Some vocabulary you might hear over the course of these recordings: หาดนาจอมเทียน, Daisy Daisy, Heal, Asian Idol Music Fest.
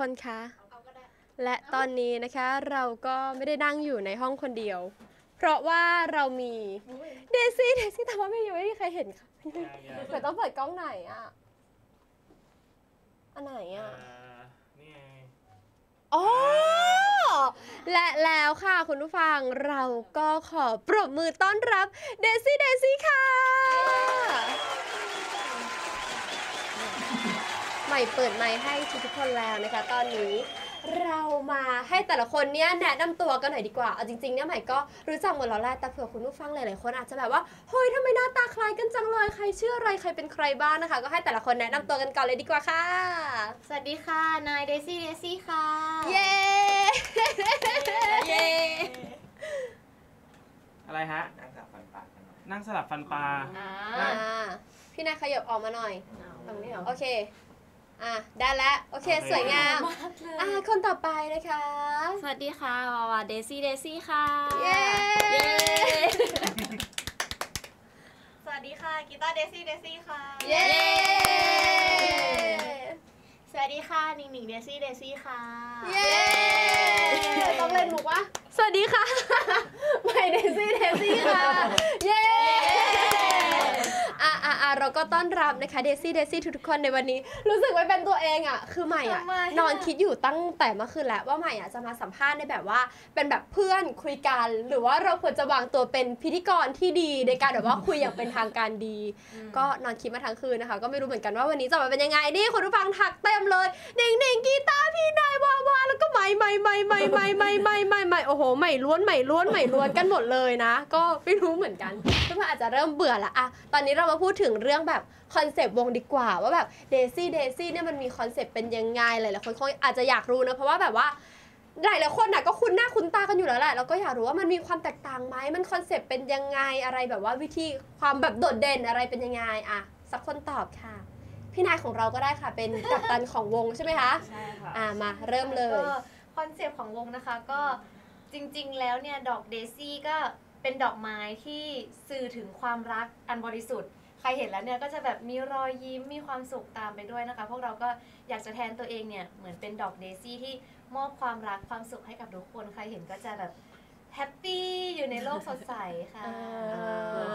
คนคะและตอนนี้นะคะเราก็ไม่ได้นั่งอยู่ในห้องคนเดียวเพราะว่าเรามีเดซี่แต่ว่าไม่อยู่ที่ใครเห็นค่ะแต่ต้องเปิดกล้องไหนอ่ะอันไหนอ่ะนี่ไงอ๋อและแล้วค่ะคุณผู้ฟังเราก็ขอปรบมือต้อนรับเดซี่ค่ะใหม่เปิดไมค์ให้ทุกคนแล้วนะคะตอนนี้เรามาให้แต่ละคนเนี้ยแนะนำตัวกันหน่อยดีกว่าเอาจริงๆเนี่ยใหม่ก็รู้จักหมดแล้วแหละแต่เผื่อคุณผู้ฟังหลายๆคนอาจจะแบบว่าเฮ้ยทำไมหน้าตาคล้ายกันจังเลยใครชื่ออะไรใครเป็นใครบ้างนะคะก็ให้แต่ละคนแนะนำตัวกันก่อนเลยดีกว่าค่ะสวัสดีค่ะนายDaisyค่ะเย้เย้อะไรฮะนั่งสลับฟันปลาพี่นายขยับออกมาหน่อยตรงนี้เหรอโอเคอ่ะได้แล้วโอเคสวยงามคนต่อไปนะคะสวัสดีค่ะวาDaisyค่ะเย้สวัสดีค่ะกีตาร์Daisyค่ะเย้สวัสดีค่ะหนิงDaisyค่ะเย้ต้องเล่นมุกวะสวัสดีค่ะใหม่Daisyค่ะเย้เราก็ต้อนรับนะคะDaisyทุกคนในวันนี้รู้สึกว่าเป็นตัวเองอ่ะคือใหม่อ่ะนอนคิดอยู่ตั้งแต่เมื่อคืนแล้วว่าใหม่อ่ะจะมาสัมภาษณ์ในแบบว่าเป็นแบบเพื่อนคุยกันหรือว่าเราควรจะวางตัวเป็นพิธีกรที่ดีในการแบบว่าคุยอย่างเป็นทางการดีก็นอนคิดมาทั้งคืนนะคะก็ไม่รู้เหมือนกันว่าวันนี้จะมาเป็นยังไงนี่คุณผู้ฟังทักเต็มเลยหนิงกีตาร์พี่นายวาวาแล้วก็ใหม่โอ้โหใหม่ล้วนกันหมดเลยนะก็ไม่รู้เหมือนกันเพื่อนๆอาจจะเริ่มเบื่อละอ่ะตอนนี้เรามาพูดถึงเรื่องแบบคอนเซปต์วงดีกว่าว่าแบบDaisyเนี่ยมันมีคอนเซปต์เป็นยังไงหลายๆคนคงอาจจะอยากรู้นะเพราะว่าแบบว่าหลายๆคนน่ะก็คุ้นหน้าคุ้นตากันอยู่แล้วแหละเราก็อยากรู้ว่ามันมีความแตกต่างไหมมันคอนเซปต์เป็นยังไงอะไรแบบว่าวิธีความแบบโดดเด่นอะไรเป็นยังไงอ่ะสักคนตอบค่ะพี่นายของเราก็ได้ค่ะเป็นกัปตันของวงใช่ไหมคะใช่ค่ะมาเริ่มเลยก็คอนเซปต์ของวงนะคะก็จริงๆแล้วเนี่ยดอกDaisyก็เป็นดอกไม้ที่สื่อถึงความรักอันบริสุทธิ์ใครเห็นแล้วเนี่ยก็จะแบบมีรอยยิ้มมีความสุขตามไปด้วยนะคะพวกเราก็อยากจะแทนตัวเองเนี่ยเหมือนเป็นดอกDaisyที่มอบความรักความสุขให้กับทุกคนใครเห็นก็จะแบบแฮปปี้อยู่ในโลกสดใสค่ะ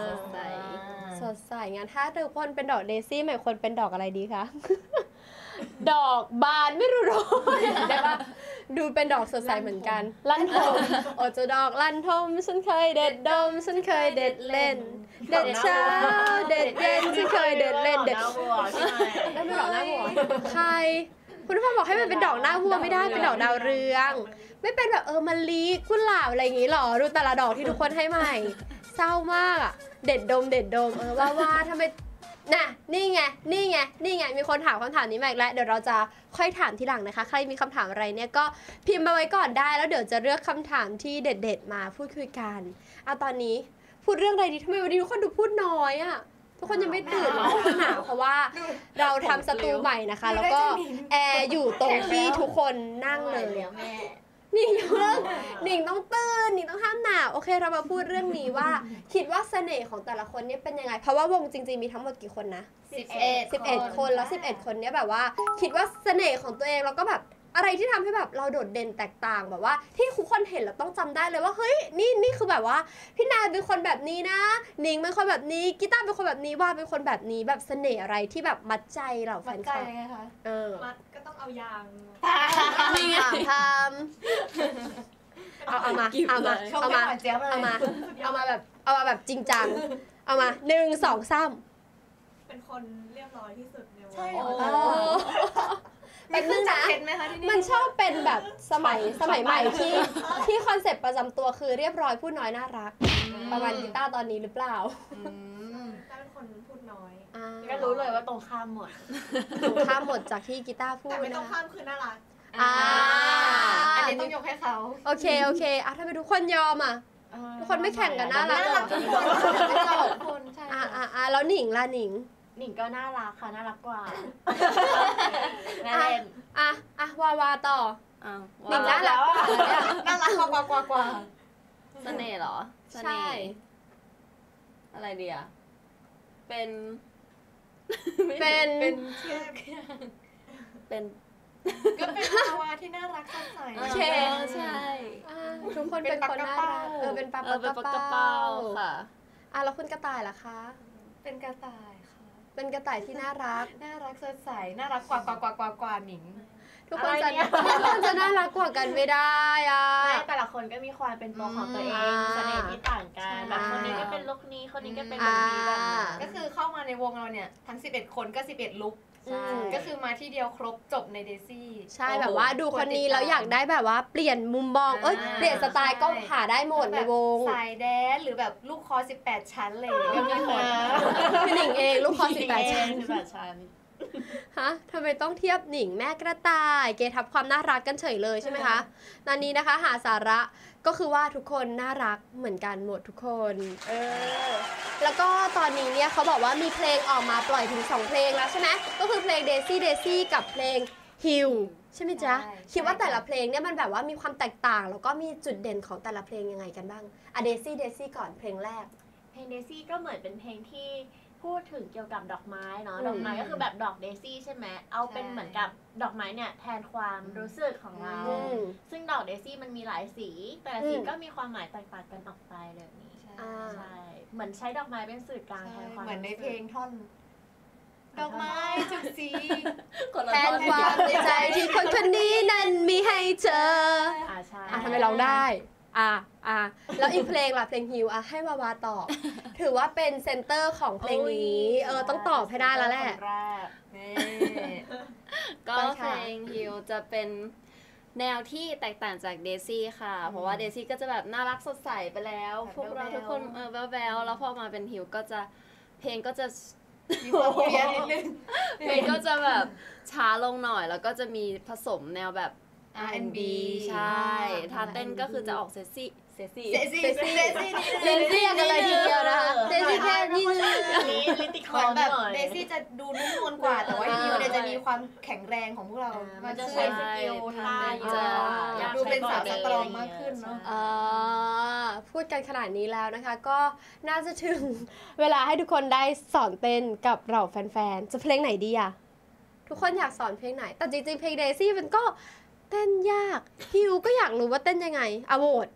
สดใสงั้นถ้าทุกคนเป็นดอกDaisyหมายคนเป็นดอกอะไรดีคะดอกบานไม่รู้ได้ปะดูเป็นดอกสดใสเหมือนกันลั่นทมโอ้จะดอกลั่นทมฉันเคยเด็ดดมฉันเคยเด็ดเล่นเด็ดเช้าเด็ดเย็นฉันเคยเด็ดเล่นเด็ดได้เป็นดอกหน้าวัวใครคุณผู้ฟังบอกให้มันเป็นดอกหน้าวัวไม่ได้เป็นดอกดาวเรืองไม่เป็นแบบมะลิกุหลาบอะไรอย่างงี้หรอดูแต่ละดอกที่ทุกคนให้ใหม่เศร้ามากอ่ะเด็ดดมว่าทำไมนะนี่ไงมีคนถามคำถามนี้มาอีกแล้วเดี๋ยวเราจะค่อยถามทีหลังนะคะใครมีคำถามอะไรเนี่ยก็พิมพ์มาไว้ก่อนได้แล้วเดี๋ยวจะเลือกคำถามที่เด็ดๆมาพูดคุยกันเอาตอนนี้พูดเรื่องอะไรดีทำไมวันนี้ทุกคนดูพูดน้อยอ่ะทุกคนยังไม่ตื่นหรอหนาวเพราะว่าเราทำสตูใหม่นะคะแล้วก็แอร์อยู่ตรงที่ทุกคนนั่งเลยนี่หนิงต้องตื่นหนิงต้องห้ามหนาวโอเคเรามาพูดเรื่องนี้ว่าคิดว่าเสน่ห์ของแต่ละคนเนี่ยเป็นยังไงเพราะว่าวงจริงๆมีทั้งหมดกี่คนนะ11คนแล้ว11คนเนี่ยแบบว่าคิดว่าเสน่ห์ของตัวเองแล้วก็แบบอะไรที่ทำให้แบบเราโดดเด่นแตกต่างแบบว่าที่ทุกคนเห็นแล้วต้องจำได้เลยว่าเฮ้ยนี่คือแบบว่าพี่นายเป็นคนแบบนี้นะหนิงเป็นคนแบบนี้กีตาร์เป็นคนแบบนี้ว่าเป็นคนแบบนี้แบบเสน่ห์อะไรที่แบบมัดใจเราแฟนคลับมัดก็ต้องเอายางเอามาแบบจริงจังเอามา1 2 3เป็นคนเรียบร้อยที่สุดในวงใช่เป็นเรื่องนะมันชอบเป็นแบบสมัยใหม่ที่คอนเซ็ปต์ประจำตัวคือเรียบร้อยพูดน้อยน่ารักประมาณกีตาร์ตอนนี้หรือเปล่าถ้าเป็นคนพูดน้อยก็รู้เลยว่าตรงข้ามหมดจากที่กีตาร์พูดแต่ไม่ต้องข้ามคือน่ารักอันนี้ต้องยกให้เขาโอเคอ่ะถ้าเป็นทุกคนยอมอ่ะทุกคนไม่แข่งกันน่ารักทุกคนใช่แล้วหนิงก็น่ารักค่ะน่ารักกว่าวาต่อหนิงน่ารักกว่าเสน่ห์เหรอเสน่ห์อะไรดีอ่ะเป็น ก็เป็นภาวะที่น่ารักสดใสใช่ใช่ทุกคนเป็นคนน่ารักเป็นปลากระเป๋าค่ะแล้วคุณกระต่ายล่ะคะเป็นกระต่ายค่ะเป็นกระต่ายที่น่ารักสดใสน่ารักกว่าหนิงทุกคนจะน่ารักกว่ากันไม่ได้อะแต่ละคนก็มีความเป็นตัวของตัวเองเสน่ห์ที่ต่างกันแบบคนนี้ก็เป็นลุคนี้คนนี้ก็เป็นลุคนี้ก็คือเข้ามาในวงเราเนี่ยทั้ง11คนก็11ลุคก็คือมาที่เดียวครบจบในเดซี่ใช่แบบว่าดูคนนี้แล้วอยากได้แบบว่าเปลี่ยนมุมมองเปลี่ยนสไตล์ก็หาได้หมดในวงสายแดนหรือแบบลูกคอ18ชั้นเลยก็มีหมดหนิงเองลูกคอ18ชั้นฮะทำไมต้องเทียบหนิงแม่กระต่ายเกทับความน่ารักกันเฉยเลยใช่ไหมคะตอนนี้นะคะหาสาระก็คือว่าทุกคนน่ารักเหมือนกันหมดทุกคนแล้วก็ตอนนี้เนี่ยเขาบอกว่ามีเพลงออกมาปล่อยถึง2เพลงแล้วใช่ไหมก็คือเพลง Daisy Daisy กับเพลง Hill ใช่ไหมจ๊ะคิดว่าแต่ละเพลงเนี่ยมันแบบว่ามีความแตกต่างแล้วก็มีจุดเด่นของแต่ละเพลงยังไงกันบ้างอะ Daisy Daisy ก่อนเพลงแรกเพลง Daisy ก็เหมือนเป็นเพลงที่พูดถึงเกี่ยวกับดอกไม้เนาะดอกไม้ก็คือแบบดอกเดซี่ใช่ไหมเอาเป็นเหมือนกับดอกไม้เนี่ยแทนความรู้สึกของเราซึ่งดอกเดซี่มันมีหลายสีแต่ละสีก็มีความหมายแตกต่างกันออกไปเลยนี่ใช่เหมือนใช้ดอกไม้เป็นสื่อกลางแทนความเหมือนในเพลงท่อนดอกไม้จุดสีแทนความในใจที่คนคนนี้นั้นมีให้เธอทำไมร้องได้แล้วอีกเพลงล่ะเพลงฮิวให้วาวาตอบถือว่าเป็นเซนเตอร์ของเพลงนี้ต้องตอบให้ได้แล้วแหละก็เพลงฮิวจะเป็นแนวที่แตกต่างจากเดซี่ค่ะเพราะว่าเดซี่ก็จะแบบน่ารักสดใสไปแล้วพวกเราทุกคนแบ๊วๆแล้วพอมาเป็นฮิวก็จะเพลงก็จะมีความเพี้ยนนิดนึงเพลงก็จะแบบช้าลงหน่อยแล้วก็จะมีผสมแนวแบบR&B ใช่ท่าเต้นก็คือจะออกเซ็กซี่อะไรทีเดียวนะคะเซ็กซี่แค่นี้ลิติคอนแบบเซ็กซี่จะดูนุ่มนวลกว่าแต่ว่าฮิวเนี่ยจะมีความแข็งแรงของพวกเรามันจะใช้สกิลท่าดูเป็นสาวสตรองมากขึ้นเนาะพูดกันขนาดนี้แล้วนะคะก็น่าจะถึงเวลาให้ทุกคนได้สอนเต้นกับเราแฟนๆจะเพลงไหนดีอะทุกคนอยากสอนเพลงไหนแต่จริงๆเพลงเดซี่มันก็เต้นยากฮิวก็อยากรู้ว่าเต้นยังไงอโวด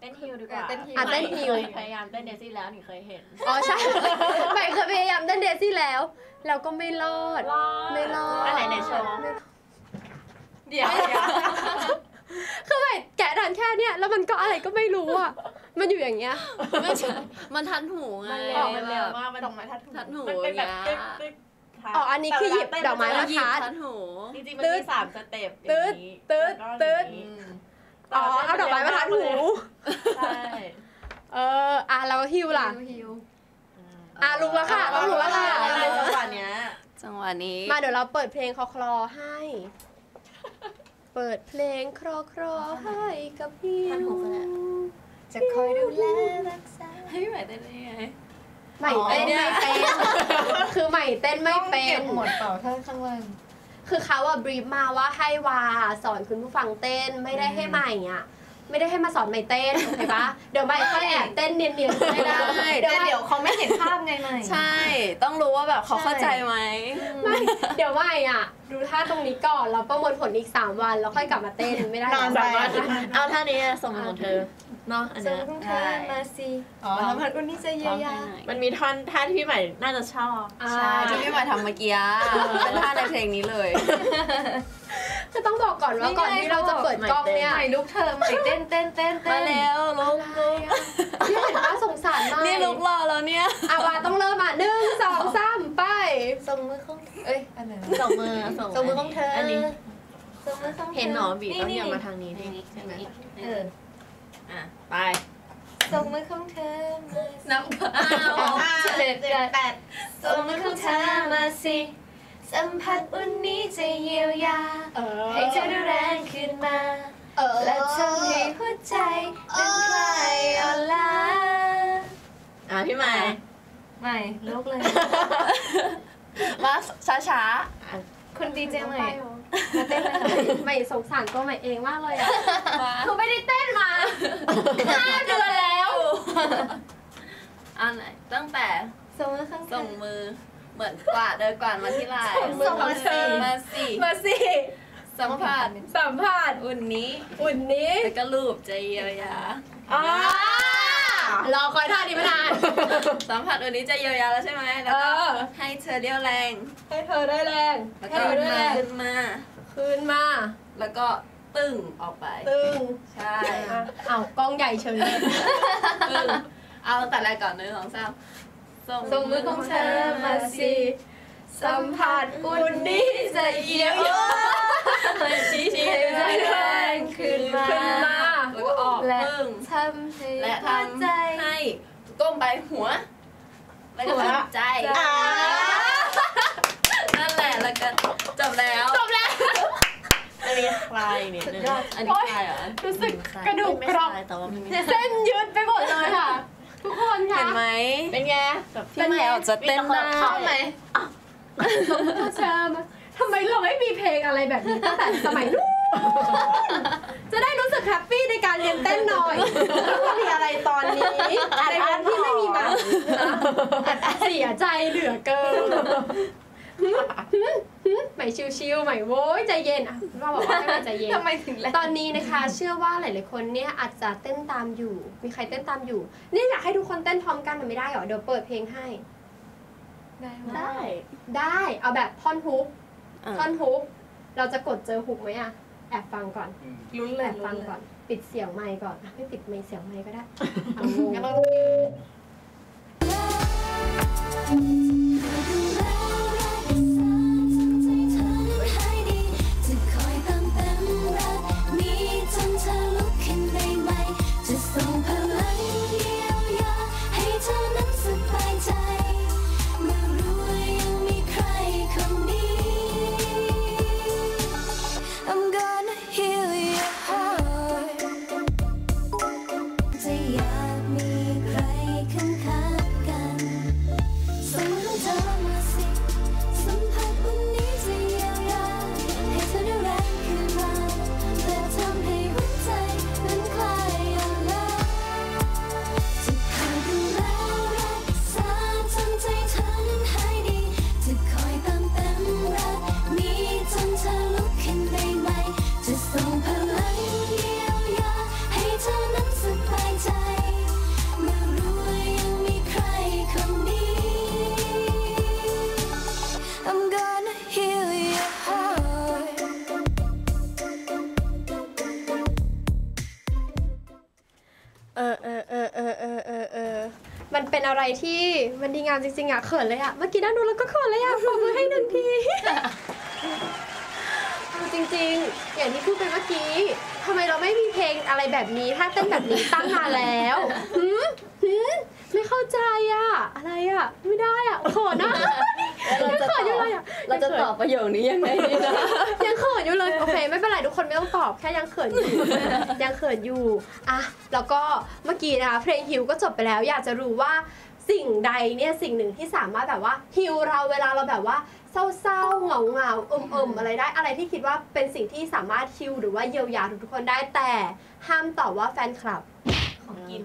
เต้นฮิวดีกว่าเต้นฮิวพยายามเต้นเดซี่แล้วหนูเคยเห็นอ๋อใช่ใหม่เคยพยายามเต้นเดซี่แล้วเราก็ไม่รอดอะไรไหนโชว์เดี๋ยวคือใหม่แกะดันแค่เนี้ยแล้วมันก็อะไรก็ไม่รู้อ่ะมันอยู่อย่างเงี้ยมันทัดหูไงมันเร็วมากมันดอกไม้ทัดหูมันเป็นแบบอ๋ออันนี้คือหยิบดอกไม้มาทัดหูจริงๆมันมี3สเต็ปตืดอ๋อเอาดอกไม้มาทัดหูใช่เราฮิวล่ะลุกแล้วค่ะต้องลุกแล้วค่ะจังหวะนี้มาเดี๋ยวเราเปิดเพลงคลอให้เปิดเพลงคลอให้กับพี่จะคอยดูแลรักษาให้ไหวได้ยังไงใหม่เต้นไม่เป็นคือใหม่เต้นไม่เป็นหมดต่อท่าข้างล่างคือเขาว่าบรีฟมาว่าให้วาสอนคุณผู้ฟังเต้นไม่ได้ให้ใหม่เนี่ยไม่ได้ให้มาสอนใหม่เต้นโอเคปะเดี๋ยวใหม่ค่อยแอบเต้นเนียนๆไม่ได้เดี๋ยวเขาไม่เห็นภาพไงใหม่ใช่ต้องรู้ว่าแบบเขาเข้าใจไหมไม่เดี๋ยวใหม่อะดูท่าตรงนี้ก่อนแล้วประมวลผลอีก3วันแล้วค่อยกลับมาเต้นไม่ได้นอนไปเอาท่านี้สมมติเธอเนาะอันนี้มาซีแล้วมันก็นี่จะเยอะๆมันมีท่านที่พี่ใหม่น่าจะชอบใช่ที่พี่ใหม่ทำเมื่อกี้เป็นท่าในเพลงนี้เลยจะต้องบอกก่อนว่าก่อนที่เราจะเปิดกล้องเนี่ยใหม่ลุกเธอใหม่เต้นมาแล้วลุกพี่ใหม่น่าสงสารมากนี่ลุกรอแล้วเนี่ยอาวาต้องเริ่มอ่ะ1 2 3ไปส่งมือของเธอส่งมือของเธออันนี้ส่งมือของเธอเห็นหนอบีต้องอย่ามาทางนี้ใช่ไหมไปส่งมือของเธอมานับ5 6 7 8ส่งมือของเธอมาสิสัมผัสอุ่นนี้จะเยียวยาให้เธอดูแรงขึ้นมาและทำให้หัวใจเป็นใครอ่อนล้าพี่ใหม่ลุกเลยมาช้าๆคุณดีเจใหม่มาเต้นเลยใหม่สงสารตัวใหม่เองมากเลยอ่ะคือไม่ได้เต้นมา5 เดือนแล้วไหนตั้งแต่ส่งมือเหมือนกวาดมาที่ไหล่ส่งมาสี่ สัมผัสอุ่นนี้แล้วก็รูปใจเยียวยาเราคอยท่านี้มานานสัมผัสอุ่นนี้ใจเยียวยาแล้วใช่ไหมแล้วก็ให้เธอเลี้ยวแรงให้เธอได้แรงแล้วก็ขึ้นมาแล้วก็ตึงออกไปตึงใช่เอากล้องใหญ่เฉยเอาตั้งแต่แรกก่อนเลยของเศร้าส่งมือของเธอมาสิสัมผัสอุ่นนี้ใจเยียวยาชี้ให้เธอแรงขึ้นมาแล้วก็ออกตึงและทำให้ก้มไปหัวแล้วก็หัวใจนั่นแหละแล้วก็จบแล้วอันนี้คลายเนี่ยอันนี้คลายเหรอรู้สึกกระดูกกรอบเส้นยืดไปหมดเลยค่ะทุกคนค่ะเห็นไหมเป็นไงพี่ใหม่ออกจะเต้นได้เข้าไหมเชิญทำไมเราไม่มีเพลงอะไรแบบนี้ตั้งแต่สมัยนู้นจะได้รู้สึกแฮปปี้ในการเรียนเต้นหน่อยไม่มีอะไรตอนนี้ในวันที่ไม่มีมันเสียใจเหลือเกินใหม่ชิวๆใหม่โว้ยใจเย็นอ่ะเราบอกว่าให้ใจเย็นทำไมถึงตอนนี้นะคะเชื่อว่าหลายๆคนเนี่ยอาจจะเต้นตามอยู่มีใครเต้นตามอยู่นี่อยากให้ทุกคนเต้นพร้อมกันแต่ไม่ได้หรอเดี๋ยวเปิดเพลงให้ได้เอาแบบท่อนฮุกเราจะกดเจอฮุกไหมอ่ะแอบฟังก่อนลุ้นเลยแอบฟังก่อนปิดเสียงไมค์ก่อนไม่ปิดไมค์เสียงไมค์ก็ได้งั้นเรามันเป็นอะไรที่มันดีงามจริงๆอ่ะเขินเลยอ่ะเมื่อกี้ด้านนู้นแล้วก็เขินเลยอ่ะปรบมือให้หนึ่งทีจริงๆอย่างที่พูดไปเมื่อกี้ทำไมเราไม่มีเพลงอะไรแบบนี้ถ้าเต้นแบบนี้ตั้งมาแล้วไม่เข้าใจอ่ะอะไรอ่ะไม่ได้อ่ะเขินนะยังเขินอยู่เลยอ่ะเราจะตอบประโยคนี้ยังไงนะยังเขินอยู่เลยโอเคไม่เป็นไรทุกคนไม่ต้องตอบแค่ยังเขินอยู่อ่ะแล้วก็เมื่อกี้นะคะเพลงฮิวก็จบไปแล้วอยากจะรู้ว่าสิ่งใดเนี่ยสิ่งหนึ่งที่สามารถแบบว่าฮิวเราเวลาเราแบบว่าเศร้าๆเหงาๆอะไรได้อะไรที่คิดว่าเป็นสิ่งที่สามารถฮิวหรือว่าเยียวยาทุกคนได้แต่ห้ามตอบว่าแฟนคลับของกิน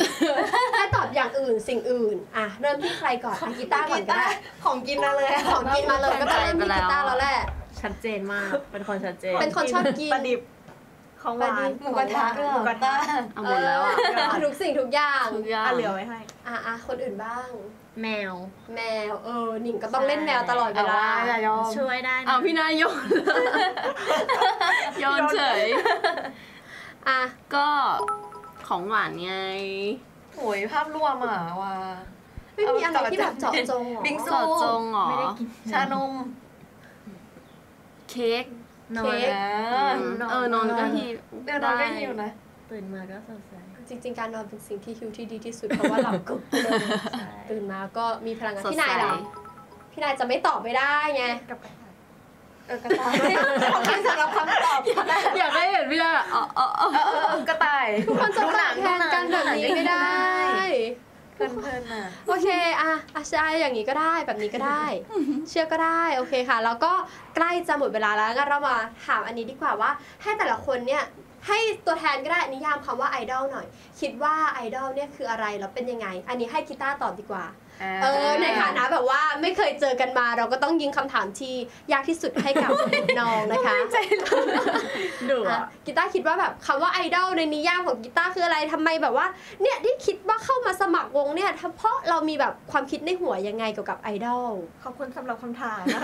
ถ้าตอบอย่างอื่นสิ่งอื่นอ่ะเริ่มที่ใครก่อนกีตาร์ก่อนก็ได้ของกินมาเลยของกินมาเลยก็เริ่มกีตาร์แล้วแหละชัดเจนมากเป็นคนชัดเจนเป็นคนชอบกินประดิบของหวานหมูกระทะเอาหมดแล้วอ่ะทุกสิ่งทุกอย่างเหลือไว้ให้อ่ะคนอื่นบ้างแมวหนิงก็ต้องเล่นแมวตลอดเวลาช่วยได้เอาพี่นายโยนเฉยอ่ะก็ของหวานไงโอยภาพรวมอ่ะว่าไม่มีอะไรที่แบบเจาะจงหรอบิงซูไม่ได้กินชานมเค้กนอนนอนก็หิวนะตื่นมาก็สดใสจริงๆการนอนเป็นสิ่งที่ฮิวที่ดีที่สุดเพราะว่าหลับกึบตื่นมาก็มีพลังงานพี่นายหรอพี่นายจะไม่ตอบไม่ได้ไงกับกระต่ายขอบคุณสำหรับคำตอบอยากได้เห็นพี่นายกระต่ายทุกคนจะหลังแทนกันแบบนี้ไม่ได้เพลินๆอ่ะโอเคอ่ะใช่อย่างนี้ก็ได้แบบนี้ก็ได้เชื่อก็ได้โอเคค่ะแล้วก็ใกล้จะหมดเวลาแล้วงั้นเรามาถามอันนี้ดีกว่าว่าให้แต่ละคนเนี่ย ให้ตัวแทนก็ได้นิยามคำว่าไอดอลหน่อยคิดว่าไอดอลเนี่ยคืออะไรแล้วเป็นยังไงอันนี้ให้กีตาร์ตอบดีกว่าในฐานะแบบว่าไม่เคยเจอกันมาเราก็ต้องยิงคำถามที่ยากที่สุดให้กับน้องนะคะดูกีตาร์คิดว่าแบบคำว่าไอดอลในนิยามของกีตาร์คืออะไรทำไมแบบว่าเนี่ยที่คิดว่าเข้ามาสมัครวงเนี่ยเพราะเรามีแบบความคิดในหัวยังไงเกี่ยวกับไอดอลขอบคุณสำหรับคำถามนะค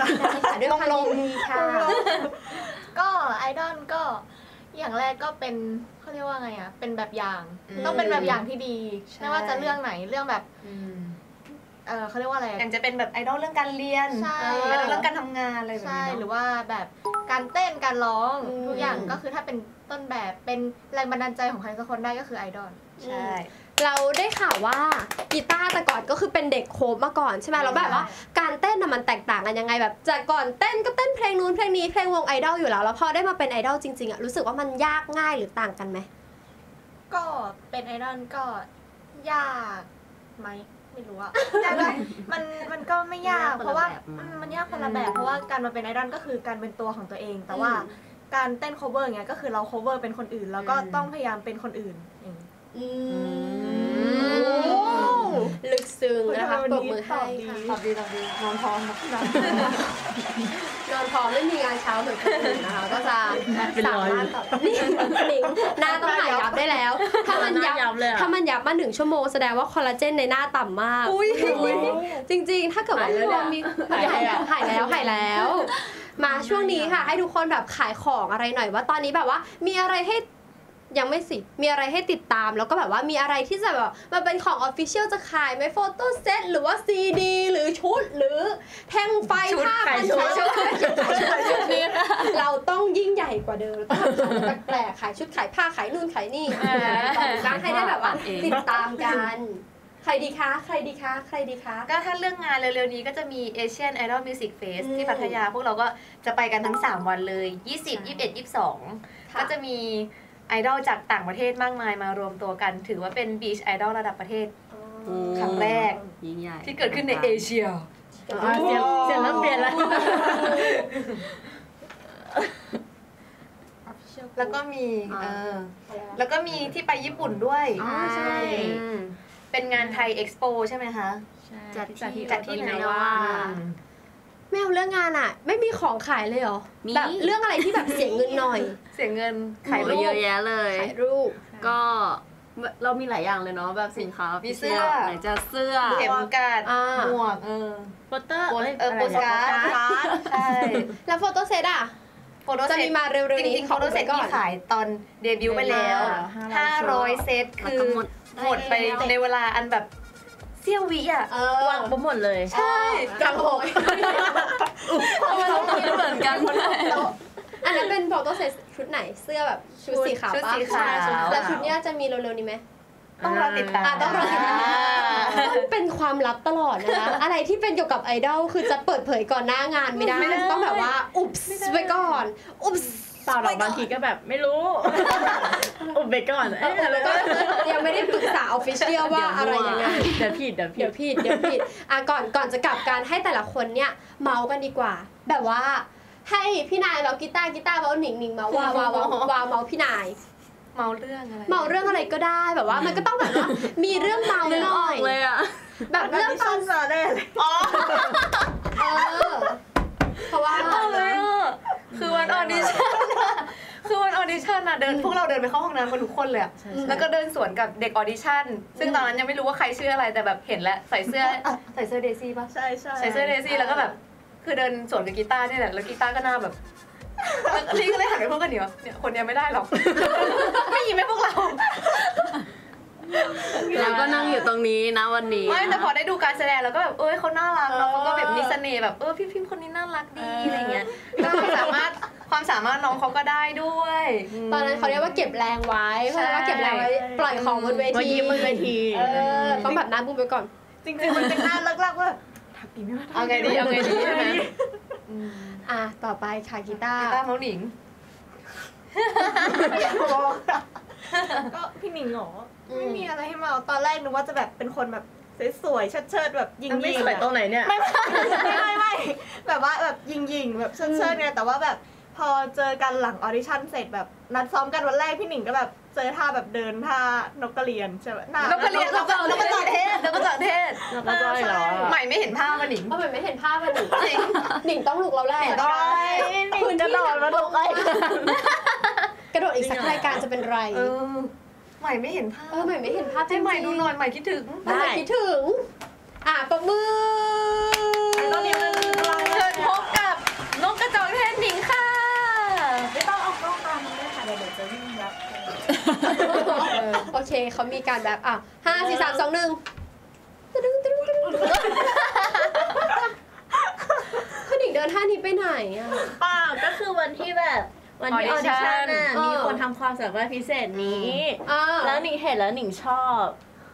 ะด้วยความดีค่ะก็ไอดอลก็อย่างแรกก็เป็นเขาเรียกว่าไงอ่ะเป็นแบบอย่างต้องเป็นแบบอย่างที่ดีไม่ว่าจะเรื่องไหนเรื่องแบบเขาเรียกว่าอะไรอย่างจะเป็นแบบไอดอลเรื่องการเรียนไอดอลเรื่องการทำงานอะไรแบบนี้หรือว่าแบบการเต้นการร้องทุกอย่างก็คือถ้าเป็นต้นแบบเป็นแรงบันดาลใจของใครสักคนได้ก็คือไอดอลใช่เราได้ข่าวว่ากีตาร์แต่ก่อนก็คือเป็นเด็กโคฟมาก่อนใช่ไหมเราแบบว่าการเต้นมันแตกต่างกันยังไงแบบจากก่อนเต้นก็เต้นเพลงนู้นเพลงนี้เพลงวงไอดอลอยู่แล้วแล้วพอได้มาเป็นไอดอลจริงๆอ่ะรู้สึกว่ามันยากง่ายหรือต่างกันไหมก็เป็นไอดอลก็ยากไหมไม่รู้อะแต่มันก็ไม่ยากเพราะว่ามันยากคนละแบบเพราะว่าการมาเป็นไอดอลก็คือการเป็นตัวของตัวเองแต่ว่าการเต้น cover อย่างเงี้ยก็คือเรา cover เป็นคนอื่นแล้วก็ต้องพยายามเป็นคนอื่นลึกซึ้งนะคะปรบมือให้ค่ะตอบดีตอบดีนอนพร้อมนอนพร้อมไม่มีงานเช้าเหมือนคนอื่นนะคะก็จะสามารถตอบนี่หน้าต้องหายยับได้แล้วถ้ามันยับมา1 ชั่วโมงแสดงว่าคอลลาเจนในหน้าต่ำมากจริงๆถ้าเกิดว่าเรามีหายแล้วมาช่วงนี้ค่ะให้ทุกคนแบบขายของอะไรหน่อยว่าตอนนี้แบบว่ามีอะไรให้ยังไม่สิมีอะไรให้ติดตามแล้วก็แบบว่ามีอะไรที่จะแบบมาเป็นของออฟฟิเชียลจะขายไหมโฟโต้เซตหรือว่าซีดีหรือชุดหรือแท่งไฟภาพมันชุดนี้เราต้องยิ่งใหญ่กว่าเดิมต้องทำแปลกขายชุดขายผ้าขายนู่นขายนี่ร้านให้ได้แบบว่าติดตามกันใครดีคะก็ถ้าเรื่องงานเร็วๆนี้ก็จะมี Asian Idol Music Fest ที่พัทยาพวกเราก็จะไปกันทั้ง3 วันเลย20, 21, 22ก็จะมีไอดอลจากต่างประเทศมากมายมารวมตัวกันถือว่าเป็นบีชไอดอลระดับประเทศครั้งแรกที่เกิดขึ้นในเอเชียเสียงเริ่มเปลี่ยนแล้วแล้วก็มีที่ไปญี่ปุ่นด้วยใช่เป็นงานไทยเอ็กซ์โปใช่ไหมคะจัดที่ไหนวะไม่เอาเรื่องงานอะไม่มีของขายเลยเหรอแบบเรื่องอะไรที่แบบเสียเงินหน่อยเสียเงินขายรูปเยอะแยะเลยขายรูปก็เรามีหลายอย่างเลยเนาะแบบสินค้ามีเสื้อไหนจะเสื้อเข็มกลัดหมวกโปสเตอร์โปสการ์ดใช่แล้วโฟโต้เซตอะจะมีมาเร็วๆนี้จริงๆโฟโต้เซตที่ขายตอนเดบิวต์ไปแล้ว500 เซตคือหมดไปในเวลาอันแบบเซี่ยววิอ่ะวางไปหมดเลยใช่กระโปงเราคิดเหมือนกันคนละอันนั้นเป็นโฟโต้เซตชุดไหนเสื้อแบบชุดสีขาวป่ะแล้วชุดนี้จะมีเร็วๆนี้ไหมต้องรอติดตามเป็นความลับตลอดนะคะอะไรที่เป็นเกี่ยวกับไอดอลคือจะเปิดเผยก่อนหน้างานไม่ได้ต้องแบบว่าอุบไว้ก่อนอุบบางทีก็แบบไม่รู้อุบไปก่อนยังไม่ได้ปรึกษาออฟฟิเชียลว่าอะไรยังไงเดี๋ยวผิดอ่ะก่อนจะกลับการให้แต่ละคนเนี่ยเมากันดีกว่าแบบว่าให้พี่นายเมากีตาร์เมาหนิงเมาว่าเมาพี่นายเมาเรื่องอะไรก็ได้แบบว่ามันก็ต้องแบบว่ามีเรื่องเมาหน่อยเลยอ่ะแบบเรื่องตอนได้เลยเพราะว่าคือวันออดิชั่นอะพวกเราเดินไปเข้าห้องน้ำกันทุกคนเลยแล้วก็เดินสวนกับเด็กออดิชั่นซึ่งตอนนั้นยังไม่รู้ว่าใครชื่ออะไรแต่แบบเห็นแล้วใส่เสื้อเดซี่ป่ะใส่เสื้อเดซี่แล้วก็แบบคือเดินสวนกับกีตาร์นี่แหละแล้วกีตาร์ก็หน้าแบบนี่ก็เลยหันไปพวกกันเดี๋ยวเนี่ยคนเนี้ยไม่ได้หรอกไม่ยิ้มให้พวกเราแล้วก็นั่งอยู่ตรงนี้นะวันนี้ไม่แต่พอได้ดูการแสดงแล้วก็แบบเขาน่ารักแล้วเขาก็แบบมีเสน่ห์แบบพี่พิมพ์คนนี้น่ารักดีอะไรเงี้ยก็ความสามารถน้องเขาก็ได้ด้วยตอนนั้นเขาเรียกว่าเก็บแรงไว้เพราะว่าเก็บแรงไว้ปล่อยของบนเวทีต้องแบบน้ำบุ้มไปก่อนจริงๆมันเป็นหน้าลักๆว่าทักดีไม่ว่าเอาไงดีใช่ไหมต่อไปค่ะกีตาร์เมาหนิงก็พี่หนิงหรอไม่มีอะไรให้เมาตอนแรกนึกว่าจะแบบเป็นคนแบบสวยๆเชิดๆแบบยิงๆไม่สวยตรงไหนเนี่ยไม่แบบว่าแบบยิงๆแบบเชิดๆเนี่ยแต่ว่าแบบ พอเจอกันหลังออดิชั่นเสร็จแบบนัดซ้อมกันวันแรกพี่หนิงก็แบบเจอท่าแบบเดินท่านกกระเรียนใช่ไหมนกกระเรียนนกกระเทศใหม่ไม่เห็นภาพมันหนิงใหม่ไม่เห็นภาพมันหนิงหนิงต้องลุกเราแล้วคืนจะนอนมาลุกไอ้กระโดดอีกสักรายการจะเป็นไรใหม่ไม่เห็นภาพใหม่ไม่เห็นภาพให้ใหม่ดูหน่อยใหม่คิดถึงใหม่คิดถึงปรบมือโอเคเขามีการแบบ5 4 3 2 1คุณหนิงเดินท่านี้ไปไหนอ่ะเปล่าก็คือวันที่แบบวันที่ออดิชั่นมีคนทำความสามารถพิเศษนี้แล้วหนิงเห็นแล้วหนิงชอบ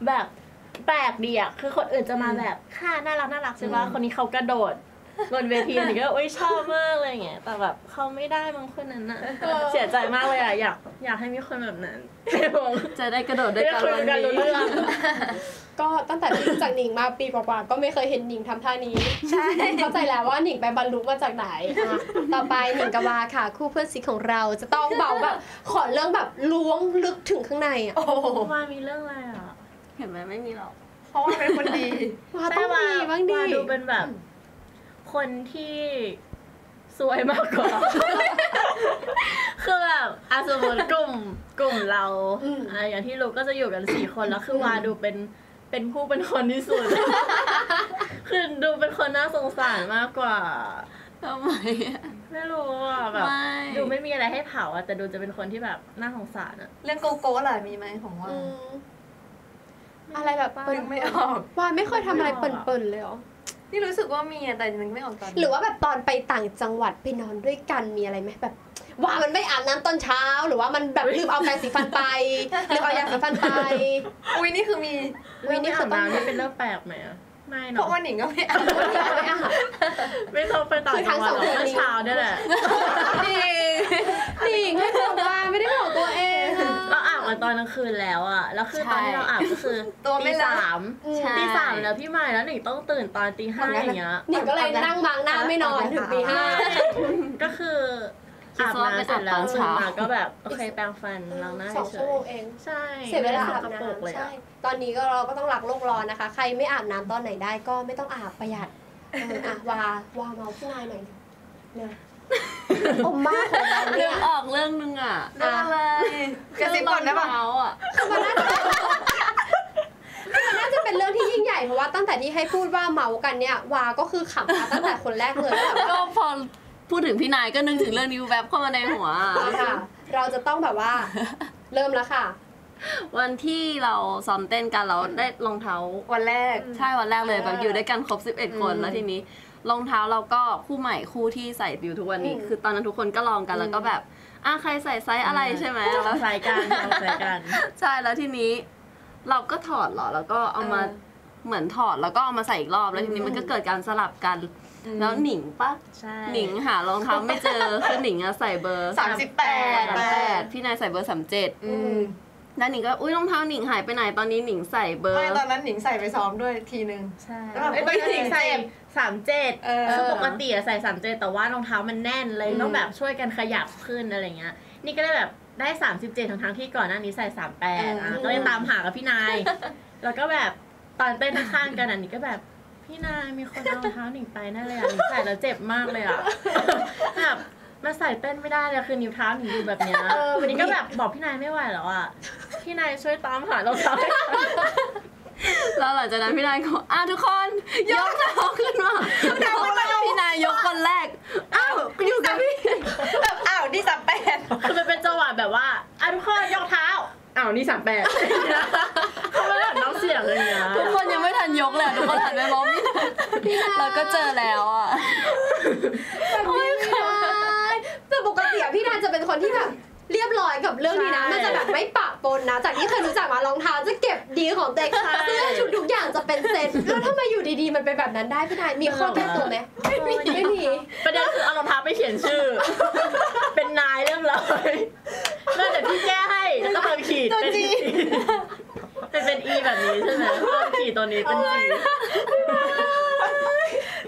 แบบแปลกดีอ่ะคือคนอื่นจะมาแบบค่ะน่ารักน่ารักใช่ไหมคนนี้เขากระโดดบนเวทีหนิงก็ชอบมากเลยอย่างเงี้ยแต่แบบเขาไม่ได้บางคนนั้นน่ะเสียใจมากเลยอ่ะอยากให้มีคนแบบนั้นจะได้กระโดดได้กันรู้เรื่องก็ตั้งแต่ที่จากหนิงมาปีกว่าๆก็ไม่เคยเห็นหนิงทำท่านี้ใช่เข้าใจแล้วว่าหนิงไปบรรลุมาจากไหนต่อไปหนิงกวาค่ะคู่เพื่อนซีของเราจะต้องเบาแบบขอเรื่องแบบล้วงลึกถึงข้างในอ่ะว่ามีเรื่องอะไรอ่ะเห็นไหมไม่มีหรอกเพราะว่าเป็นคนดีว่าต้องดีบ้างดีว่าดูเป็นแบบคนที่สวยมากกว่าคือแบบสมมติกลุ่มเราอย่างที่รู้ก็จะอยู่กัน4 คนแล้วคือวาดูเป็นผู้เป็นคนที่สุดคือดูเป็นคนน่าสงสารมากกว่าทำไมไม่รู้อ่ะแบบดูไม่มีอะไรให้เผาอ่ะแต่ดูจะเป็นคนที่แบบน่าสงสารอ่ะเรื่องโกโก้อะไรมีไหมของวาอะไรแบบเปิดไม่ออกวาไม่เคยทำอะไรเปิดๆเลยอ๋อนี่รู้สึกว่ามีแต่นึกไม่ออกตอนหรือว่าแบบตอนไปต่างจังหวัดไปนอนด้วยกันมีอะไรไหมแบบว่ามันไม่อาบน้ำตอนเช้าหรือว่ามันแบบลืมเอาแปรงสีฟันไปหรือเอายาสีฟันไปอุ้ยนี่คือมีอุ้ยนี่คือต้องนี่เป็นเรื่องแปลกไหมอ่ะไม่เนาะเพราะว่าหนิงก็ไม่อาบไม่ต้องไปต่างจังหวัดตอนเช้าได้แหละหนิงไม่บอกว่าไม่ได้บอกตัวเองเราอาบมาตอนกลางคืนแล้วอ่ะแล้วคือตอนที่เราอาบก็คือตี 3แล้วพี่ใหม่แล้วหนิงต้องตื่นตอนตี 5อย่างเงี้ยหนิงก็เลยนั่งบังหน้าไม่นอนถึงตี 5ก็คืออาบน้ำเสร็จแล้วตื่นมาก็แบบโอเคแปรงฟันล้างหน้าเฉยใช่เสร็จเวลาอาบน้ำใช่ตอนนี้ก็เราก็ต้องรักโลกร้อนนะคะใครไม่อาบน้ำตอนไหนได้ก็ไม่ต้องอาบประหยัดวาเมาพี่นายหน่อยเนี่ยอมมากเรื่องออกเรื่องนึงอ่ะเรื่องอะไรกระซิบก่อนได้ป่ะมันน่าจะเป็นเรื่องที่ยิ่งใหญ่เพราะว่าตั้งแต่ที่ให้พูดว่าเมากันเนี่ยวาก็คือขำมาตั้งแต่คนแรกเลยก็พอพูดถึงพี่นายก็นึกถึงเรื่องนี้แวบเข้ามาในหัวค่ะเราจะต้องแบบว่าเริ่มแล้วค่ะวันที่เราซ้อมเต้นกันเราได้รองเท้าวันแรกใช่วันแรกเลยแบบอยู่ด้วยกันครบ11 คนแล้วทีนี้รองเท้าเราก็คู่ใหม่คู่ที่ใส่อยู่ทุกวันนี้คือตอนนั้นทุกคนก็ลองกันแล้วก็แบบใครใส่ไซส์อะไรใช่ไหมเราใส่กันใช่แล้วทีนี้เราก็ถอดแล้วก็เอามาเหมือนถอดแล้วก็เอามาใส่อีกรอบแล้วทีนี้มันก็เกิดการสลับกันแล้วหนิงปะหนิงหารองเท้าไม่เจอคือหนิงใส่เบอร์38พี่นายใส่เบอร์37แล้วหนิงก็อุ้ยรองเท้าหนิงหายไปไหนตอนนี้หนิงใส่เบอร์ไม่ตอนนั้นหนิงใส่ไปซ้อมด้วยทีนึงใช่แล้วแบบหนิงใส่37คือปกติใส่37แต่ว่ารองเท้ามันแน่นเลยต้องแบบช่วยกันขยับขึ้นอะไรเงี้ยนี่ก็ได้แบบได้37ทั้งที่ก่อนหน้านี้ใส่38ก็เลยตามหากับพี่นายแล้วก็แบบตอนเต้นข้างกันอันนี้ก็แบบพี่นายมีคนเอารองเท้าหนิงไปแน่เลยหนิงใส่แล้วเจ็บมากเลยแบบมาใส่เต้นไม่ได้เลยคือนิ้วเท้าหนิงดูแบบเนี้ยวันนี้ก็แบบบอกพี่นายไม่ไหวแล้วอ่ะพี่นายช่วยตามหารองเท้าให้แล้วหลังจากนั้นพี่นายก็ทุกคนยกเท้าขึ้นมาพี่นายยกคนแรกอยู่กับพี่แบบนี่38คือมันเป็นจังหวะแบบว่าทุกคนยกเท้านี่38เขาไม่ได้น้องเสียงเลยนะทุกคนยังไม่ทันยกเลยทุกคนหันไปมองพี่นายเราก็เจอแล้วอ่ะแต่ปกติพี่นายจะเป็นคนที่แบบเรียบร้อยกับเรื่องนี้นะมันจะแบบไม่ปะปนนะจากที่เคยรู้จักมารองเท้าจะเก็บดีของเด็กเสื้อชุดทุกอย่างจะเป็นเซ็ตแล้วทำไมอยู่ดีๆมันเป็นแบบนั้นได้พี่นายมีข้อแก้ตัวไหมไม่มีประเด็นคือเอารองเท้าไปเขียนชื่อเป็นนายเรียบร้อยแล้วแต่พี่แก้ให้แล้วก็เป็นขีดเป็นจีเป็นอีแบบนี้ใช่ไหมเป็นขีดตัวนี้เป็นจี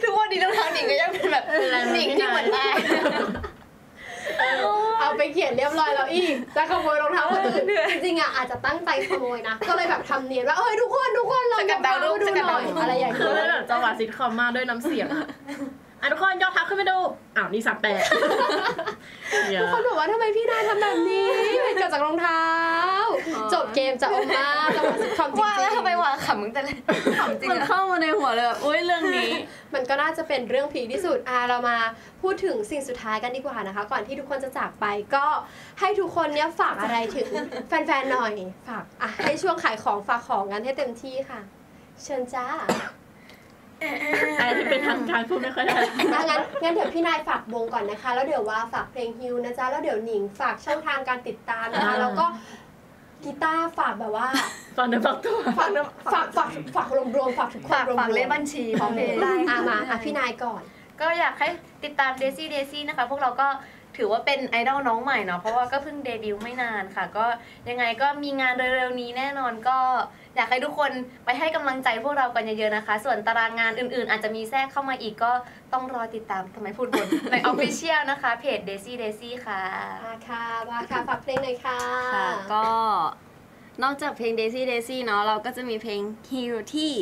ทุกวันนี้รองเท้าหนิงก็ยังเป็นแบบหนิงที่เหมือนได้ ไปเขียนเรียบร้อยแล้วอีกจะขโมยรองเท้าคนอื่นจริงๆอ่ะอาจจะตั้งใจขโมยนะก็เลยแบบทำเนียนว่าเอ้ยทุกคนเราจะมาดูหน่อยอะไรอย่างเงี้ยแล้วจังหวะซิทคอมมากด้วยน้ำเสียงอ่ะทุกคนยกเท้าขึ้นไปดูอ้าวนี่38ทุกคนบอกว่าทำไมพี่นายทำแบบนี้เกิดจากรองเท้าจบเกมจะออกมาจังหวะซิทคอมจริงๆแล้วทำไมว่าขำตั้งแต่แรกขำจริงมันเข้ามาในหัวเลยอุ้ยเรื่องนี้มันก็น่าจะเป็นเรื่องผีที่สุดเรามาพูดถึงสิ่งสุดท้ายกันดีกว่านะคะก่อนที่ทุกคนจะจากไปก็ให้ทุกคนเนี้ยฝากอะไรถึงแฟนๆหน่อยฝากอ่ะให้ช่วงขายของฝากของกันให้เต็มที่ค่ะเชิญจ้าอะไรที่เป็นทางพูดไม่ค่อยได้งั้นเดี๋ยวพี่นายฝากวงก่อนนะคะแล้วเดี๋ยวว่าฝากเพลงฮิวนะจ๊ะแล้วเดี๋ยวหนิงฝากช่องทางการติดตามนะคะแล้วก็กีตาร์ฝากแบบว่าฝากเนื้อฝากตัวฝากรวมๆฝากทุกคนฝากเลขบัญชีของเพลงมาพี่นายก่อนก็อยากให้ติดตาม Daisy Daisy นะคะพวกเราก็ถือว่าเป็นไอดอลน้องใหม่เนาะเพราะว่าก็เพิ่งเดบิวต์ไม่นานค่ะก็ยังไงก็มีงานเร็วๆนี้แน่นอนก็อยากให้ทุกคนไปให้กำลังใจพวกเรากันเยอะๆนะคะส่วนตารางงานอื่นๆอาจจะมีแทรกเข้ามาอีกก็ต้องรอติดตามทำไมพูดบนใน Official นะคะเพจ Daisy Daisy ค่ะค่ะว่าค่ะฝากเพลงหน่อยค่ะก็นอกจากเพลง Daisy Daisy เนาะเราก็จะมีเพลง Heal ที่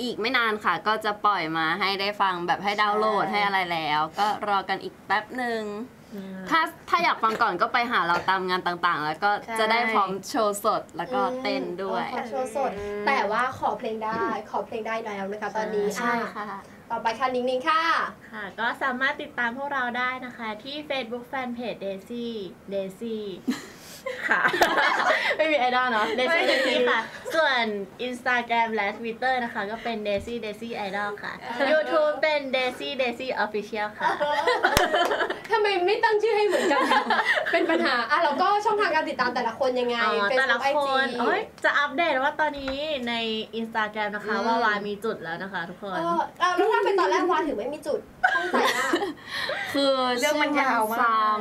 อีกไม่นานค่ะก็จะปล่อยมาให้ได้ฟังแบบให้ดาวน์โหลดให้อะไรแล้วก็รอกันอีกแป๊บหนึ่งถ้าอยากฟังก่อนก็ไปหาเราตามงานต่างๆแล้วก็จะได้พร้อมโชว์สดแล้วก็เต้นด้วยโชว์สดแต่ว่าขอเพลงได้แล้วนะคะตอนนี้ใช่ค่ะต่อไปค่ะนิ่งๆค่ะค่ะก็สามารถติดตามพวกเราได้นะคะที่ Facebook Fanpage Daisy Daisyค่ะไม่มีไอดอลเนาะ Daisy Daisy ค่ะส่วน Instagram และ Twitter นะคะก็เป็น Daisy Daisy Idol ค่ะ YouTube เป็น Daisy Daisy Official ค่ะทำไมไม่ตั้งชื่อให้เหมือนกันเป็นปัญหาอ่ะแล้วก็ช่องทางการติดตามแต่ละคนยังไงแต่ละคนจะอัปเดตว่าตอนนี้ใน Instagram นะคะว่าวามีจุดแล้วนะคะทุกคนแล้วถ้าเป็นตอนแรกวาถือไม่มีจุดต้องใส่หน้าคือเรื่องมันยาวมาก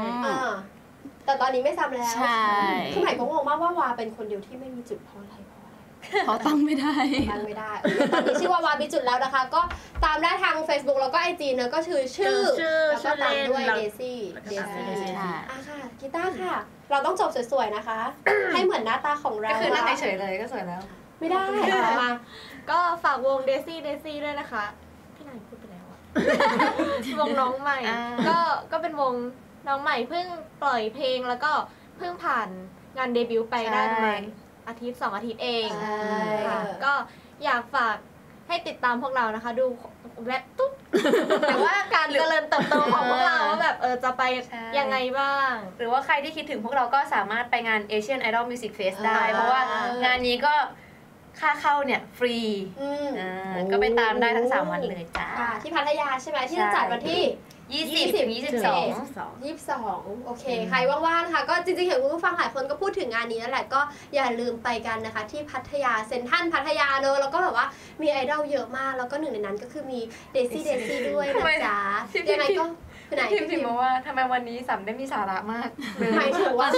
แต่ตอนนี้ไม่ซ้ำแล้วใช่คือหมายก็งงมากว่าวาเป็นคนเดียวที่ไม่มีจุดเพราะอะไรเขาตั้งไม่ได้ตอนนี้ชื่อว่าวามีจุดแล้วนะคะก็ตามได้ทาง Facebook แล้วก็ IG เนอะก็ชื่อแล้วก็ตามด้วย Daisy ค่ะกีตาร์ค่ะเราต้องจบสวยๆนะคะให้เหมือนหน้าตาของเราก็คือหน้าเฉยเลยก็สวยแล้วไม่ได้มาก็ฝากวง Daisy Daisy ด้วยนะคะพี่นายพูดไปแล้ววงน้องใหม่ก็เป็นวงน้องใหม่เพิ่งปล่อยเพลงแล้วก็เพิ่งผ่านงานเดบิวต์ไปได้ประมาณ2 อาทิตย์เองก็อยากฝากให้ติดตามพวกเรานะคะดูแรปตุ๊บแต่ว่าการเจริญเติบโตของพวกเราว่าแบบจะไปยังไงบ้างหรือว่าใครที่คิดถึงพวกเราก็สามารถไปงาน Asian Idol Music Fest ได้เพราะว่างานนี้ก็ค่าเข้าเนี่ยฟรีก็ไปตามได้ทั้ง3วันเลยจ้าที่พัทยาใช่ไหมที่จะจัดวันที่20 22 22โอเคใครว่างๆนะคะก็จริงๆเห็นคุณผู้ฟังหลายคนก็พูดถึงงานนี้นั่นแหละก็อย่าลืมไปกันนะคะที่พัทยาเซ็นทรัลพัทยาเนอะแล้วก็แบบว่ามีไอดอลเยอะมากแล้วก็หนึ่งในนั้นก็คือมีDaisy Daisy ด้วยนะจ๊ะยังไงก็พี่พิมพ์มาว่าทำไมวันนี้สัมได้มีสาระมากหมายถึงว่า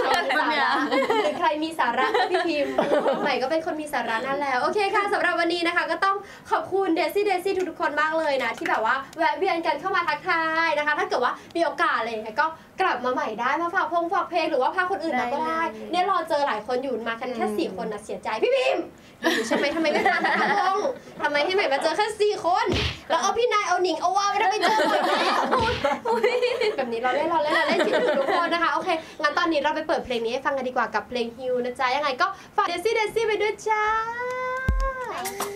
ใครมีสาระก็พี่พิมพ์ใหม่ก็เป็นคนมีสาระนั่นแหละโอเคค่ะสำหรับวันนี้นะคะก็ต้องขอบคุณ Daisy Daisy ทุกๆคนมากเลยนะที่แบบว่าแวะเวียนกันเข้ามาทักทายนะคะถ้าเกิดว่ามีโอกาสอะไรอย่างเงี้ยก็กลับมาใหม่ได้มาฝากเพลงหรือว่าพาคนอื่นมาก็ได้เนี่ยรอเจอหลายคนอยู่มากันแค่4 คนนะเสียใจพี่พิมพ์อยู่ใช่ไหมทำไมไม่มาทักทงทำไมให้ใหม่มาเจอแค่4 คนแล้วเอาพี่นายเอาหนิงเอาว่าไม่ได้ไปเจอหมดแล้วแบบนี้เราเล่นคิดถึงทุกคนนะคะโอเคงั้นตอนนี้เราไปเปิดเพลงนี้ให้ฟังกันดีกว่ากับเพลงฮิวนะจ๊ะยังไงก็ฝากDaisy Daisy ไปด้วยจ้า